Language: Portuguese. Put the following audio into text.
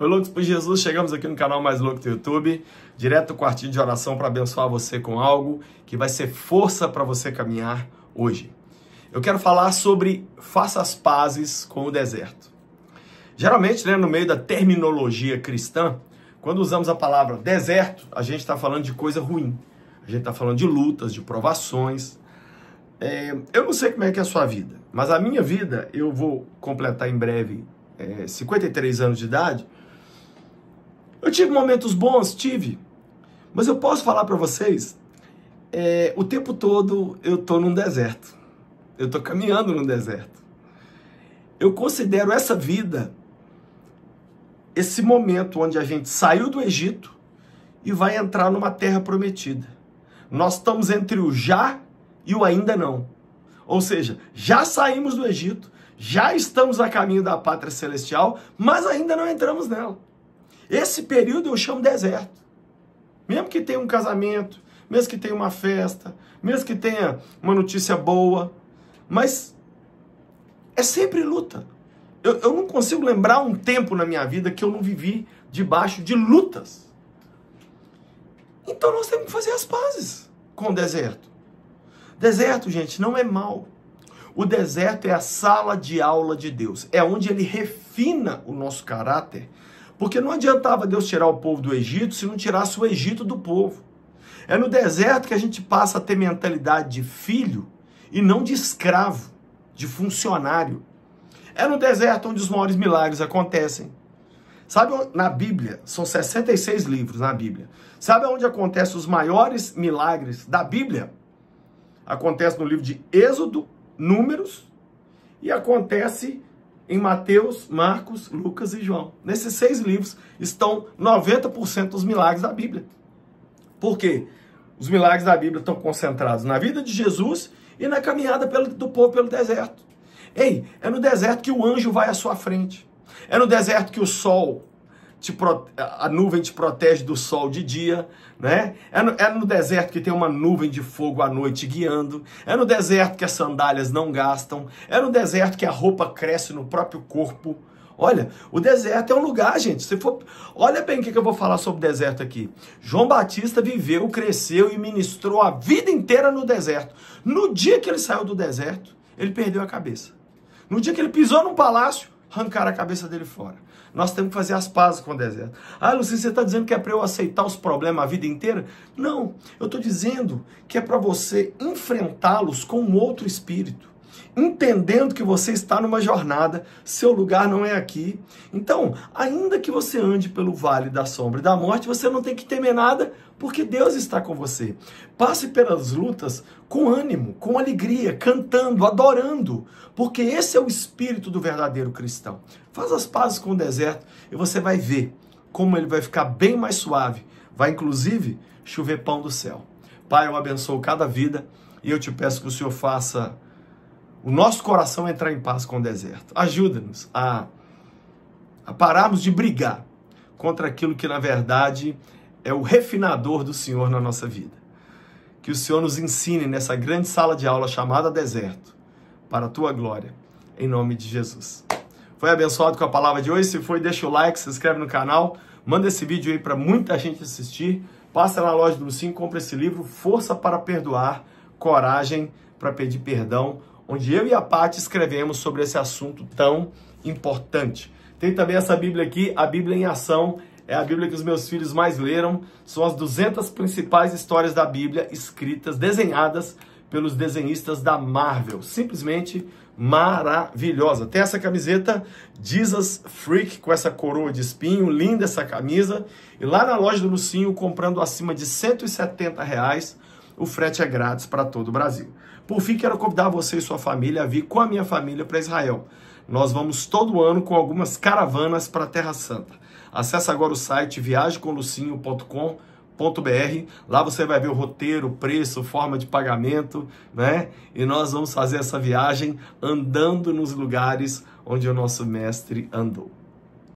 Oi, Loucos por Jesus, chegamos aqui no canal mais louco do YouTube, direto do quartinho de oração para abençoar você com algo que vai ser força para você caminhar hoje. Eu quero falar sobre faça as pazes com o deserto. Geralmente, né, no meio da terminologia cristã, quando usamos a palavra deserto, a gente está falando de coisa ruim. A gente está falando de lutas, de provações. Eu não sei como é que é a sua vida, mas a minha vida, eu vou completar em breve 53 anos de idade. Eu tive momentos bons, tive. Mas eu posso falar para vocês, o tempo todo eu estou num deserto. Eu estou caminhando num deserto. Eu considero essa vida, esse momento onde a gente saiu do Egito e vai entrar numa terra prometida. Nós estamos entre o já e o ainda não. Ou seja, já saímos do Egito, já estamos a caminho da pátria celestial, mas ainda não entramos nela. Esse período eu chamo deserto. Mesmo que tenha um casamento, mesmo que tenha uma festa, mesmo que tenha uma notícia boa, mas é sempre luta. Eu não consigo lembrar um tempo na minha vida que eu não vivi debaixo de lutas. Então nós temos que fazer as pazes com o deserto. Deserto, gente, não é mal. O deserto é a sala de aula de Deus. É onde ele refina o nosso caráter. Porque não adiantava Deus tirar o povo do Egito se não tirasse o Egito do povo. É no deserto que a gente passa a ter mentalidade de filho e não de escravo, de funcionário. É no deserto onde os maiores milagres acontecem. Sabe, na Bíblia, são 66 livros na Bíblia. Sabe onde acontecem os maiores milagres da Bíblia? Acontece no livro de Êxodo, Números, e acontece em Mateus, Marcos, Lucas e João. Nesses 6 livros estão 90% dos milagres da Bíblia. Por quê? Os milagres da Bíblia estão concentrados na vida de Jesus e na caminhada do povo pelo deserto. Ei, é no deserto que o anjo vai à sua frente. É no deserto que o sol, a nuvem te protege do sol de dia, né? É no deserto que tem uma nuvem de fogo à noite guiando. É no deserto que as sandálias não gastam. É no deserto que a roupa cresce no próprio corpo. Olha, o deserto é um lugar, gente. Olha bem o que eu vou falar sobre o deserto aqui. João Batista viveu, cresceu e ministrou a vida inteira no deserto. No dia que ele saiu do deserto, ele perdeu a cabeça. No dia que ele pisou num palácio, arrancaram a cabeça dele fora. Nós temos que fazer as pazes com o deserto. Ah, Lucinho, você está dizendo que é para eu aceitar os problemas a vida inteira? Não, eu estou dizendo que é para você enfrentá-los com um outro espírito, entendendo que você está numa jornada, seu lugar não é aqui. Então, ainda que você ande pelo vale da sombra e da morte, você não tem que temer nada, porque Deus está com você. Passe pelas lutas com ânimo, com alegria, cantando, adorando, porque esse é o espírito do verdadeiro cristão. Faz as pazes com o deserto e você vai ver como ele vai ficar bem mais suave. Vai, inclusive, chover pão do céu. Pai, eu abençoo cada vida e eu te peço que o Senhor faça o nosso coração entrar em paz com o deserto. Ajuda-nos a pararmos de brigar contra aquilo que, na verdade, é o refinador do Senhor na nossa vida. Que o Senhor nos ensine nessa grande sala de aula chamada deserto, para a tua glória, em nome de Jesus. Foi abençoado com a palavra de hoje? Se foi, deixa o like, se inscreve no canal, manda esse vídeo aí para muita gente assistir, passa na loja do Lucinho, compra esse livro, Força para Perdoar, Coragem para Pedir Perdão, onde eu e a Paty escrevemos sobre esse assunto tão importante. Tem também essa Bíblia aqui, a Bíblia em Ação, é a Bíblia que os meus filhos mais leram, são as 200 principais histórias da Bíblia escritas, desenhadas pelos desenhistas da Marvel, simplesmente maravilhosa. Tem essa camiseta Jesus Freak, com essa coroa de espinho, linda essa camisa, e lá na loja do Lucinho, comprando acima de R$170, o frete é grátis para todo o Brasil. Por fim, quero convidar você e sua família a vir com a minha família para Israel. Nós vamos todo ano com algumas caravanas para a Terra Santa. Acesse agora o site viajecomlucinho.com.br. Lá você vai ver o roteiro, o preço, forma de pagamento, né? E nós vamos fazer essa viagem andando nos lugares onde o nosso mestre andou.